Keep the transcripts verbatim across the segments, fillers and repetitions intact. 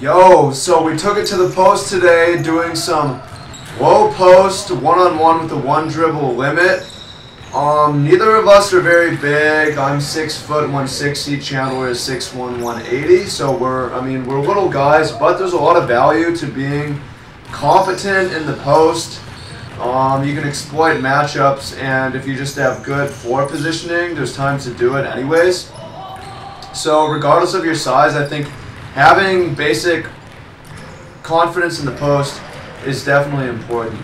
Yo, so we took it to the post today, doing some low post, one-on-one with the one dribble limit. Um, neither of us are very big. I'm six foot one sixty, Chandler is six one, one eighty, so we're, I mean, we're little guys, but there's a lot of value to being competent in the post. Um, you can exploit matchups, and if you just have good floor positioning, there's time to do it anyways. So regardless of your size, I think having basic confidence in the post is definitely important.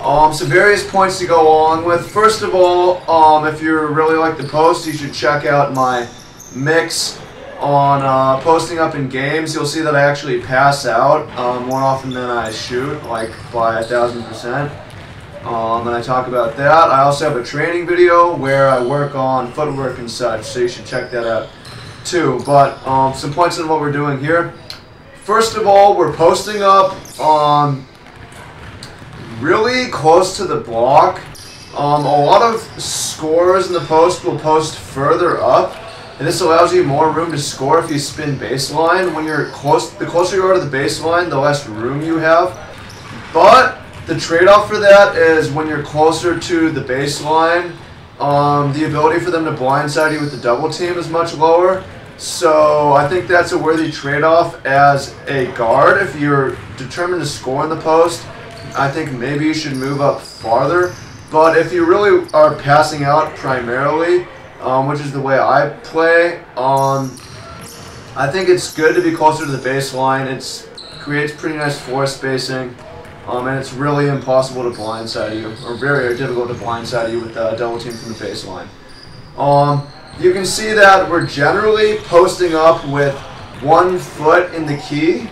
Um, some various points to go along with. First of all, um, if you really like the post, you should check out my mix on uh, posting up in games. You'll see that I actually pass out um, more often than I shoot, like by a thousand percent. Um, and I talk about that. I also have a training video where I work on footwork and such, so you should check that out too. But um, some points on what we're doing here. First of all, we're posting up um, really close to the block. Um, a lot of scorers in the post will post further up, and this allows you more room to score if you spin baseline. When you're close, the closer you are to the baseline, the less room you have. But the trade-off for that is when you're closer to the baseline, Um, the ability for them to blindside you with the double team is much lower. So I think that's a worthy trade-off as a guard. If you're determined to score in the post, I think maybe you should move up farther. But if you really are passing out primarily, um, which is the way I play, um, I think it's good to be closer to the baseline. It creates pretty nice floor spacing. Um, and it's really impossible to blindside you, or very, very difficult to blindside you with a uh, double team from the baseline. Um, you can see that we're generally posting up with one foot in the key.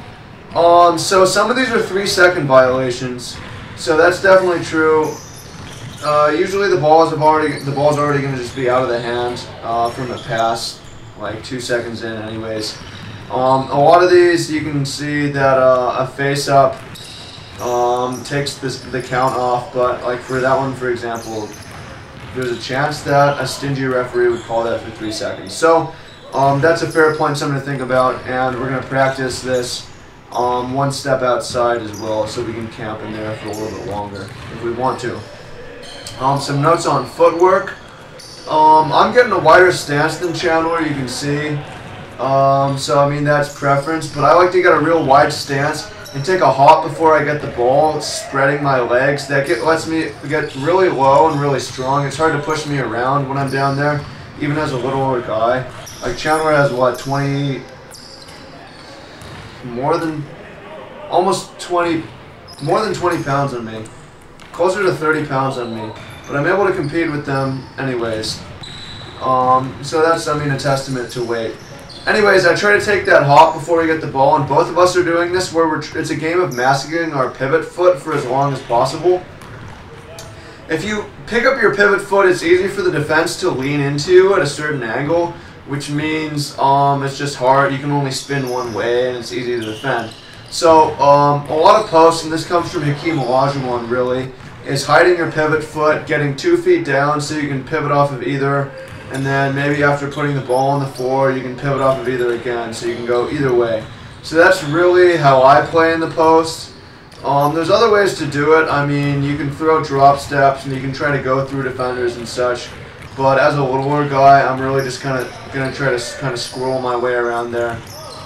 Um, so some of these are three second violations, so that's definitely true. Uh, usually the ball is already the ball's already going to just be out of the hand uh, from the pass, like two seconds in, anyways. Um, a lot of these you can see that uh, a face up. Um, takes this, the count off, but like for that one, for example, there's a chance that a stingy referee would call that for three seconds. So um, that's a fair point, something to think about, and we're going to practice this um, one step outside as well, so we can camp in there for a little bit longer if we want to. Um, some notes on footwork. Um, I'm getting a wider stance than Chandler, you can see. Um, so I mean, that's preference, but I like to get a real wide stance and take a hop before I get the ball, spreading my legs. That get, lets me get really low and really strong. It's hard to push me around when I'm down there, even as a little older guy. Like Chandler has, what, twenty, more than, almost twenty, more than twenty pounds on me. Closer to thirty pounds on me. But I'm able to compete with them anyways. Um, so that's, I mean, a testament to weight. Anyways, I try to take that hop before we get the ball, and both of us are doing this where we're tr it's a game of masking our pivot foot for as long as possible. If you pick up your pivot foot, it's easy for the defense to lean into you at a certain angle, which means um, it's just hard. You can only spin one way, and it's easy to defend. So um, a lot of posts, and this comes from Hakeem Olajuwon really, is hiding your pivot foot, getting two feet down so you can pivot off of either. And then maybe after putting the ball on the floor, you can pivot off of either again, so you can go either way. So that's really how I play in the post. Um, there's other ways to do it. I mean, you can throw drop steps, and you can try to go through defenders and such. But as a littler guy, I'm really just kind of going to try to kind of squirrel my way around there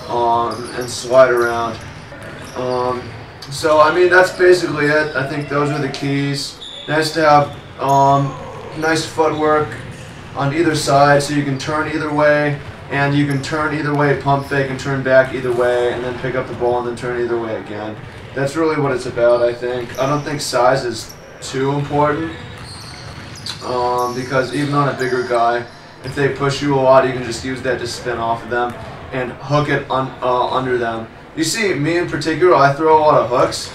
um, and slide around. Um, so, I mean, that's basically it. I think those are the keys. Nice to have um, nice footwork on either side, so you can turn either way, and you can turn either way, pump fake, and turn back either way, and then pick up the ball and then turn either way again. That's really what it's about, I think. I don't think size is too important, um, because even on a bigger guy, if they push you a lot, you can just use that to spin off of them and hook it on, uh, under them. You see, me in particular, I throw a lot of hooks,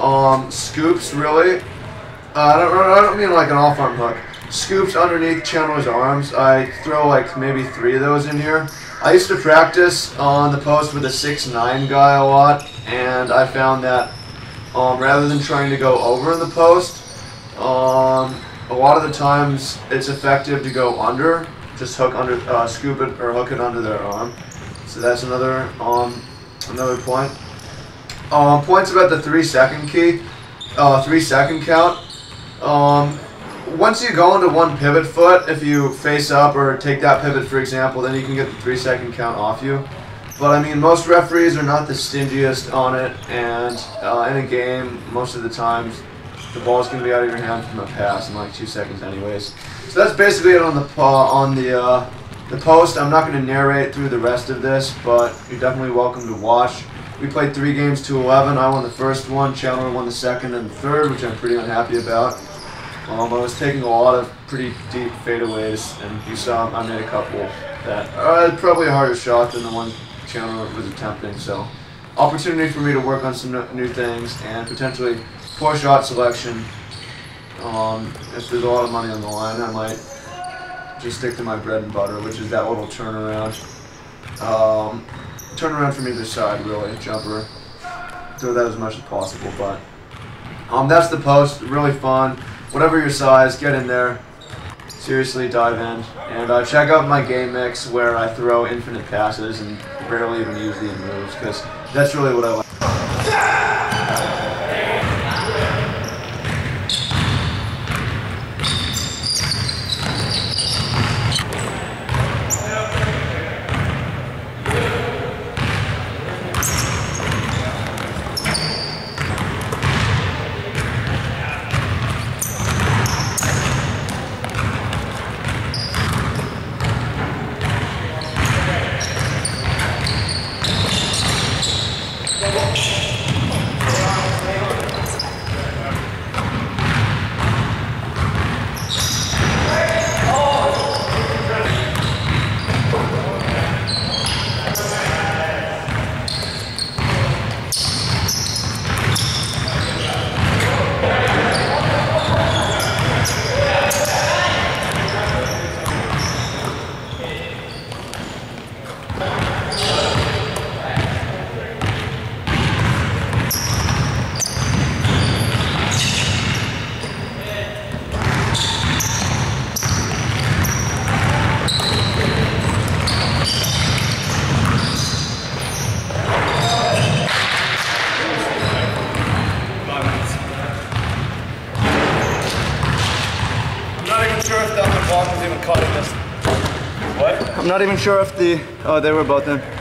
um, scoops really. Uh, I don't, I don't mean like an off-arm hook. Scoops underneath Chandler's arms. I throw like maybe three of those in here. I used to practice on the post with a six nine guy a lot, and I found that um, rather than trying to go over in the post, um, a lot of the times it's effective to go under, just hook under, uh, scoop it or hook it under their arm. So that's another um, another point. Um, points about the three second key, uh, three second count. Um, once you go into one pivot foot, if you face up or take that pivot, for example, then you can get the three second count off you. But I mean, most referees are not the stingiest on it, and uh, in a game, most of the times, the ball's gonna be out of your hand from a pass in like two seconds, anyways. So that's basically it on the uh, on the uh, the post. I'm not gonna narrate through the rest of this, but you're definitely welcome to watch. We played three games to eleven. I won the first one. Chandler won the second and the third, which I'm pretty unhappy about. Um, I was taking a lot of pretty deep fadeaways, and you saw I made a couple that are probably a harder shot than the one Chandler was attempting. So, opportunity for me to work on some new things and potentially poor shot selection. Um, if there's a lot of money on the line, I might just stick to my bread and butter, which is that little turnaround. Um, turnaround from either side, really, jumper. Throw that as much as possible, but um, that's the post. Really fun. Whatever your size, get in there. Seriously, dive in, and uh, check out my game mix where I throw infinite passes and barely even use the moves, because that's really what I like. I'm not even sure if the, oh, they were both in.